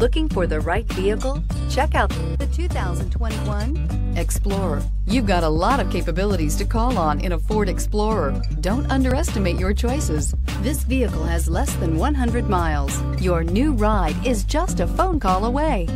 Looking for the right vehicle? Check out the 2021 Explorer. You've got a lot of capabilities to call on in a Ford Explorer. Don't underestimate your choices. This vehicle has less than 100 miles. Your new ride is just a phone call away.